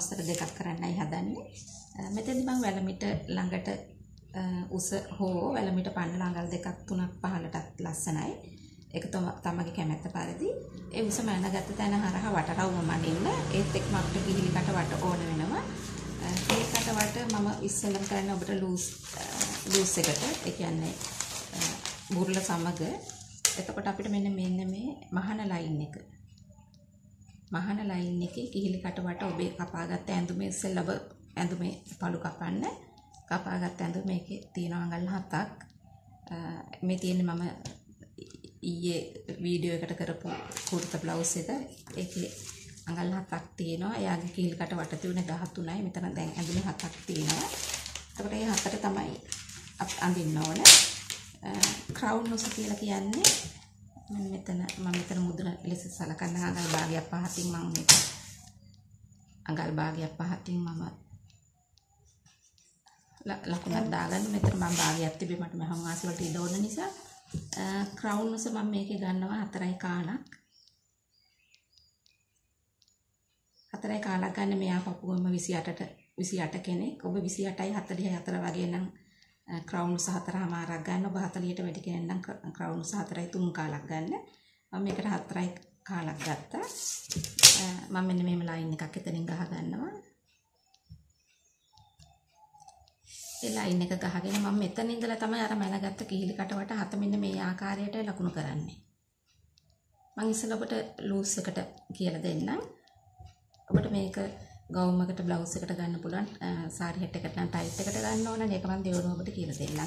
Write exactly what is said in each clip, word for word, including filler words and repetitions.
වස්තර දෙකක් කරන්නයි හදන්නේ. මෙතෙන්දි මම වැල මිට ළඟට උස හෝ වැල මිට පන්න ළඟල් දෙකක් තුනක් පහලටත් ලස්සනයි. ඒක තමගේ කැමැත්ත පරිදි ඒ උස මැනගත්ත තැන හරහා වටරවුම මනින්න ඒත් එක්කම අපිට කිහිලිකට වට ඕන වෙනවා. ඒකට වට මම ඉස්සෙල්ලම කරන්නේ ඔබට ලූස් ලූස් එකට ඒ කියන්නේ බුරුල සමග. එතකොට අපිට මෙන්න මෙන්න මේ මහන ලයින් එක මහන ලයින් එකේ කිහිලි කට වට ඔබේ කපාගත් ඇඳුමේ ඉස්සෙල්ලා ඔබ ඇඳුමේ පළු කපන්න කපාගත් ඇඳුම මේකේ තියෙන අඟල් හතක් මේ තියෙන්නේ මම ඊයේ වීඩියෝ එකට කරපු කුර්තා බ්ලවුස් එක ඒකේ අඟල් හතක් තියෙනවා එයාගේ කිහිලි කට වට තියුනේ දහතුනයි මෙතන දැන් ඇඳුම හතක් තියෙනවා එතකොට මේ හතට තමයි අපි අඳින්න ඕන ක්‍රවුන් උස කියලා කියන්නේ මම මෙතන මම මෙතන මුදුන ලෙස සලකන අඟල් භාගයක් පහකින් මම මේක අඟල් භාගයක් පහකින් මම ලකුණක් දාගන්න මෙතන මම භාගයක් තිබේ මට මහන් වාසි වලට ඉඩ ඕන නිසා ක්‍රවුන් උස මම මේකේ ගන්නවා හතරයි කාණක් හතරයි කාණක් ගන්න මෙයා පපුවම විසි අටට විසි අට කෙනෙක් ඔබ විසි අටයි හතළිහයි හතර වගේ නම් ක්‍රවුන් උස හතරම ආරක් ගන්න ඔබ හතළිහට වැඩි කෙනෙක් නම් ක්‍රවුන් උස හතරයි තුන් කාලක් ගන්න මම මේකට හතරයි කාලක් ගත්තා මම මෙන්න මෙහෙම ලයින් එකක් එතනින් ගහ ගන්නවා ඒ ලයින් එක ගහගෙන මම මෙතන ඉඳලා තමයි අර මැනගත්ත කිහිලි කටවට හත මෙන්න මේ ආකාරයට ලකුණු කරන්නේ මම ඉස්සෙල්ලා ඔබට ලූස් එකට කියලා දෙන්නම් ඔබට මේක ගවුමකට බ්ලවුස් එකට ගන්න පුළුවන් සාරි හෙට් එකට නම් ටයිට් එකට ගන්න ඕන නේ ඒක මම දෙවනවා ඔබට කියලා දෙන්නම්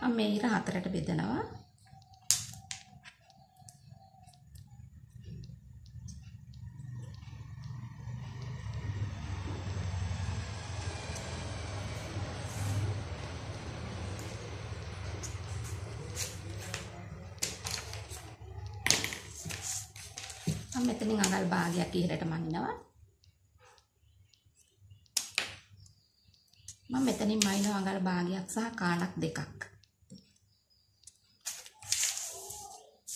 හා මම ඊට හතරට බෙදනවා මෙතනින් අඟල් භාගයක් ඉහළට මනිනවා මම මෙතනින් මයින අඟල් භාගයක් සහ කාණක් දෙකක්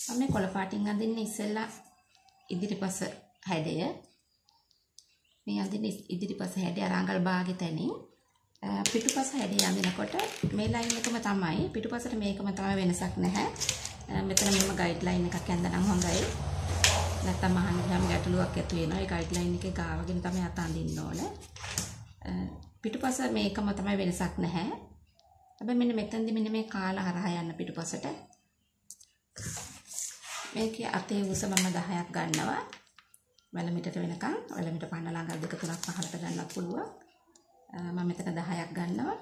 මම මේ කොළ පාටින් අඳින්නේ ඉස්සෙල්ලා ඉදිරිපස හැඩය මේ අඳින්නේ ඉදිරිපස හැඩය අර අඟල් භාගයේ තැනින් පිටුපස හැඩය අඳිනකොට මේ ලයින් එකම තමයි පිටුපසට මේකම තමයි වෙනසක් නැහැ මෙතන මෙම ගයිඩ් ලයින් එකක් ඇඳනම් හොඳයි නැත්තම් මහන් ගැටලුවක් ඇති වෙනවා. ඒ ගයිඩ්ලයින් එකේ ගාවගෙන තමයි අත අඳින්න ඕන. පිටුපස මේකම තමයි වෙනසක් නැහැ. හැබැයි මෙන්න මෙතනදී මෙන්න මේ කාලා හරහා යන පිටුපසට මේකේ අතේ උස මම දහයක් ගන්නවා. වැල මිටට වෙනකන් වැල මිට පන්න ළඟල් දෙක තුනක් පහලට ගන්නත් පුළුවන්. මම මෙතන දහයක් ගන්නවා.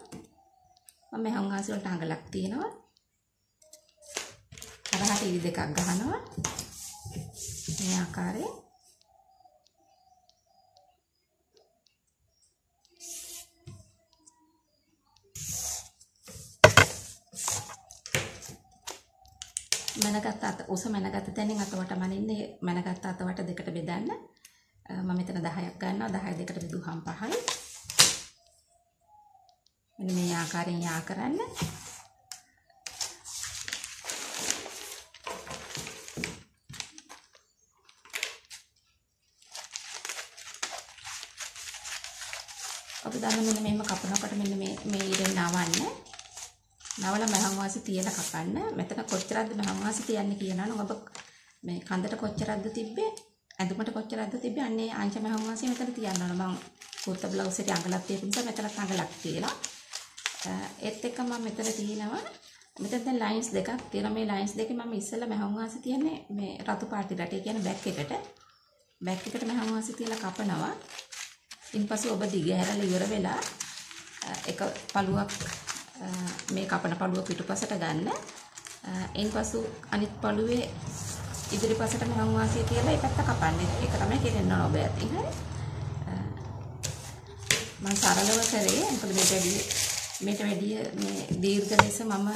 මම මේ හංගාසි වලට අඟලක් තියෙනවා. හරහා ටීවී දෙකක් ගහනවා. මේ ආකාරයෙන් මනගත අත උස මනගත තැනින් අත වට මනින්නේ මනගත අත වට දෙකට බෙදන්න මම මෙතන දහයක් ගන්නවා දහය දෙකට බෙදුවහම පහයි මෙන්න මේ ආකාරයෙන් යා කරන්න අපි දාන්න මෙන්න මේව කපනකොට මෙන්න මේ මේ ඉරෙන් නවන්න. නවලා මහන් වාසි තියලා කපන්න. මෙතන කොච්චරද මහන් වාසි තියන්නේ කියනවනම් ඔබ මේ කඳට කොච්චරද තිබ්බේ ඇඳුමට කොච්චරද තිබ්බේ අන්නේ අංශ මහන් වාසි මෙතන තියන්න ඕන. මම කුර්තා බ්ලවුස් එකේ අඟලක් තියපු නිසා මෙතන අඟලක් තියලා. ඒත් එක්ක මම මෙතන තියනවා. මෙතන දැන් ලයින්ස් දෙකක් තියෙනවා. මේ ලයින්ස් දෙකේ මම ඉස්සෙල්ලා මහන් වාසි තියන්නේ මේ රතු පාටි රටේ කියන බෑග් එකට. බෑග් එකට මහන් වාසි තියලා කපනවා. ඉන්පසු ඔබ දිගහැරලා ඉවර වෙලා එක පළුවක් මේ කපන පළුව පිටුපසට ගන්න. ඉන්පසු අනිත් පළුවේ ඉදිරිපසට මහන් වාසිය කියලා ඒ පැත්ත කපන්නේ. ඒක තමයි කෙරෙන්න ඕන ඔබ ඇතින් හරි. මම සරලව කරේ. මොකද මේට වැඩි මේට වැඩි මේ දීර්ඝ ලෙස මම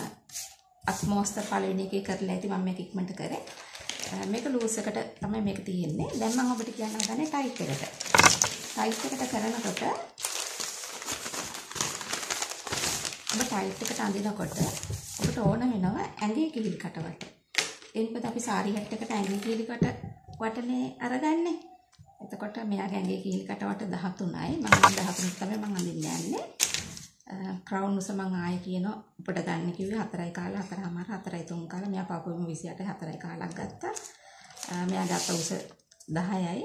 අත්මෝස්තර පළවෙනි එකේ කරලා ඇති මම මේක ඉක්මනට කරේ. මේක ලූස් එකට තමයි මේක තියෙන්නේ. දැන් මම ඔබට කියන්න හදන්නේ ටයිට් එකට. ටයිට් එකට කරනකොට ඔබ ටයිට් එකට අඳිනකොට ඔබට ඕන වෙනවා ඇඟේ කිහිලි කට වට. එනිපද අපි සාරි හැට් එකට ඇඟේ කිහිලි කට වටනේ අරගන්නේ. එතකොට මෙයාගේ ඇඟේ කීල් කටවට දහතුනයි. මම දහතුනක් තමයි මම අඳින්න යන්නේ. ක්‍රවුන් උස මම ආයේ කියනවා උඩට ගන්න කිව්වේ හතරයි කාලා හතරමාර හතරයි තුන් කාලා මෙයා පාපුවම විසිඅට හතරයි කාලක් ගත්තා. මෙයා ගත්ත උස දහයයි.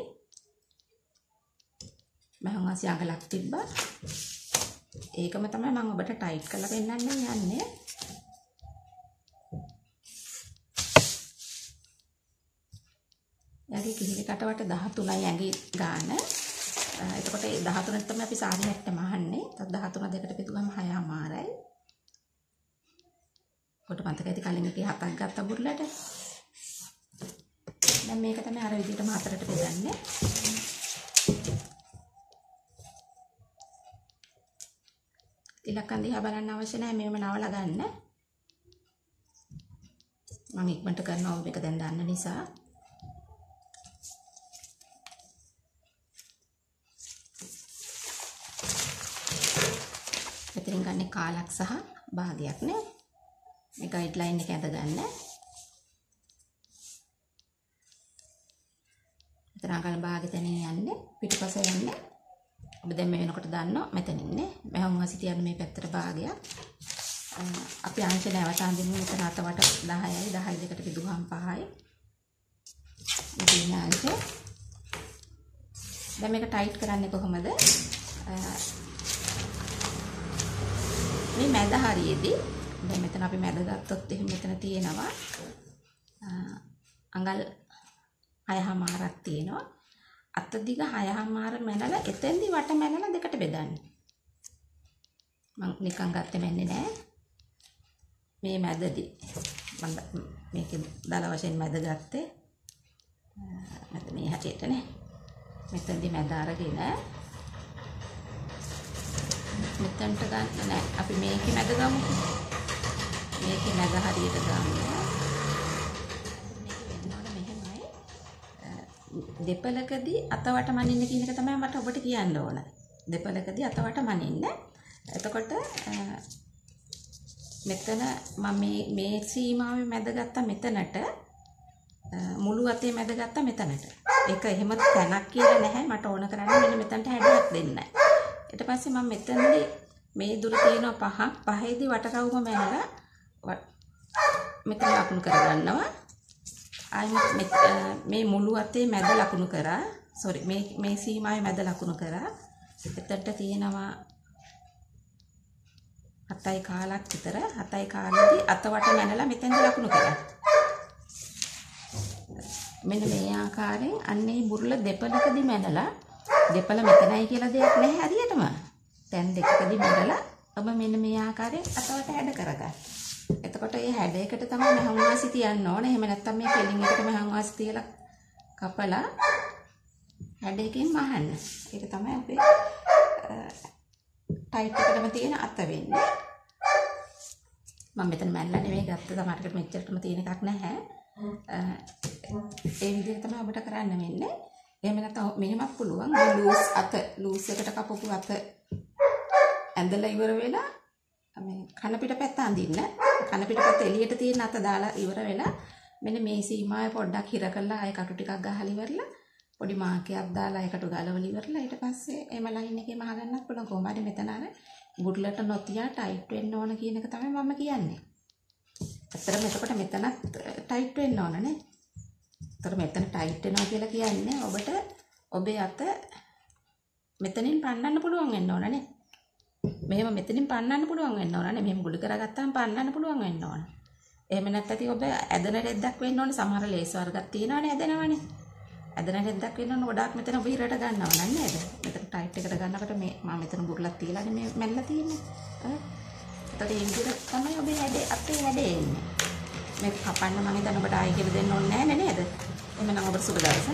මම ආසිය අඟලක් තිබ්බා. ඒකම තමයි මම ඔබට ටයිට් කරලා පෙන්නන්න යන්නේ. යගේ කිහිලි කටවට දහතුනයි ඇඟේ ගාන. එතකොට ඒ දහතුනෙන් තමයි අපි සාරි හැට්ටම අහන්නේ. තත් දහතුන දෙකට බෙදුවම හයමාරයි. කොට මතකයි කලින් එකේ හතක් ගත්ත බුරලට. දැන් මේක තමයි අර විදිහටම හතරට බෙදන්නේ. ඉලක්කන් දිහා බලන්න අවශ්‍ය නැහැ. මේවම නවලා ගන්න. මම ඉක්මනට කරනවා මේක දැන් දාන්න නිසා. මෙතනින් ගන්න කාලක් සහ භාගයක් නේ. මේ ගයිඩ්ලයින් එක ඇඳ ගන්න. මෙතන අඟල් භාගෙ තනින් යන්නේ පිටිපස යන්නේ. ඔබ දැන් මේ වෙනකොට දන්නවා මෙතනින්නේ. මම හුඟා සිටියන්නේ මේ පැත්තට භාගයක්. අපි අංශ නැවත අඳින්නේ මෙතන අතවට දහයයි දහයි දෙකට බෙදුවාම පහයි. ඉතින් අංශ දැන් මේක ටයිට් කරන්නේ කොහොමද? මේ මැද හරියේදී දැන් මෙතන අපි මැද ගත්තොත් එහෙම මෙතන තියෙනවා අඟල් හයමාරක් තියෙනවා. අත දිග හයමාර මැනලා එතෙන්දි වට මැනලා දෙකට බෙදන්න. මම නිකන් ගත්තේ මැන්නේ නෑ. මේ මැදදී මම මේක දල වශයෙන් මැද ගත්තේ. මත මේ හැටියටනේ. මෙතෙන්දි මැද අරගෙන මෙතනට ගන්න නෑ. අපි මේකේ මැද ගමු. මේකේ මැද හරියට ගන්නවා. මේක වෙනකොට මෙහෙමයි. දෙපලකදී අතවට මනින්න කියන එක තමයි මට ඔබට කියන්න ඕන. දෙපලකදී අතවට මනින්න. එතකොට මෙතන මම මේ මේ සීමාවේ මැද ගත්තා මෙතනට. මුළු අතේ මැද ගත්තා මෙතනට. ඒක එහෙම තැනක් කියලා නැහැ. මට ඕන කරන්නේ මෙන්න මෙතනට හැඩයක් දෙන්න. ඊට පස්සේ මම මෙතනදී මේ දුර තියෙනවා පහ පහේදී වටරවුම මැනලා මෙතන ලකුණු කර ගන්නවා. ආයෙත් මේ මුළු අතේ මැද ලකුණු කරා. සෝරි මේ මේ සීමාවේ මැද ලකුණු කරා. එතනට තියෙනවා හතයි කාලක් විතර. හතයි කාලෙදී අතවට මැනලා මෙතෙන්ද ලකුණු කරා. මෙන්න මේ ආකාරයෙන් අන්නේ බුරුල දෙපළකදී මැනලා දෙපළ මෙතනයි කියලා දෙයක් නැහැ හරියටම. දැන් දෙකකදී මැදලා ඔබ මෙන්න මේ ආකාරයෙන් අතවට හැඩ කරගන්න. එතකොට මේ හැඩ එකට තමයි මහන් වාසි තියන්න ඕනේ. එහෙම නැත්නම් මේ කෙලින් එකට මහන් වාසි තියලා කපලා හැඩ එකෙන් මහන්න. ඒක තමයි අපේ ටයිට් එකටම තියෙන අත වෙන්නේ. මම මෙතන මැල්ලා නෙමෙයි ගත්ත තමයි මෙච්චරටම තියෙන එකක් නැහැ. ඒ විදිහට තමයි ඔබට කරන්න වෙන්නේ. එහෙම නැත්නම් මෙහෙමත් පුළුවන්. මේ ලූස් අත ලූස් එකට කපපු අත ඇඳලා ඉවර වෙලා මේ කන පිට පැත්ත අඳින්න. කන පිට පැත්ත එළියට තියෙන අත දාලා ඉවර වෙලා මෙන්න මේ සීමාවේ පොඩ්ඩක් හිර කරලා ආයෙ කටු ටිකක් ගහලා ඉවරලා පොඩි මාකයක් දාලා ආයෙ කටු ගලවලා ඉවරලා ඊට පස්සේ එහෙම ලයින් එකේම අහගන්නත් පුළුවන්. කොහොම හරි මෙතන අර බුඩලට නොතියා ටයිට් වෙන්න ඕන කියන එක තමයි මම කියන්නේ. ඇත්තටම එතකොට මෙතනත් ටයිට් වෙන්න ඕන නේ. ඒතර මෙතන ටයිට් වෙනවා කියලා කියන්නේ ඔබට ඔබේ අත මෙතනින් පන්නන්න පුළුවන් වෙන්න ඕනනේ. මෙහෙම මෙතනින් පන්නන්න පුළුවන් වෙන්න ඕනනේ. මෙහෙම ගොඩ කරගත්තාම පන්නන්න පුළුවන් වෙන්න ඕන. එහෙම නැත්නම් ඔබ ඇදෙන රෙද්දක් වෙන්න ඕනේ. සමහර ලේස් වර්ගක් තියෙනවානේ ඇදෙනවානේ. ඇදෙන රෙද්දක් වෙන්න ඕන ගොඩාක් මෙතන ඔබ ඉරට ගන්නවා නේද? මෙතන ටයිට් එකට ගන්නකොට මේ මම මෙතන බුරලක් තියලානේ මේ මැල්ල තියෙන්නේ. හරි. ඒතර ඒ විදිහට තමයි ඔබේ හැඩේ අතේ හැඩේ එන්නේ. මේ කපන්න මම දැන් ඔබට ආයෙ කියලා දෙන්න ඕනේ නැහැ නේද? එහෙනම් ඔබට සුබ දවසක්.